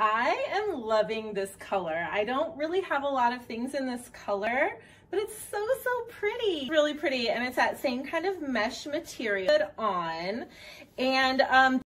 I am loving this color. I don't really have a lot of things in this color, but it's so pretty. It's really pretty, and it's that same kind of mesh material on, and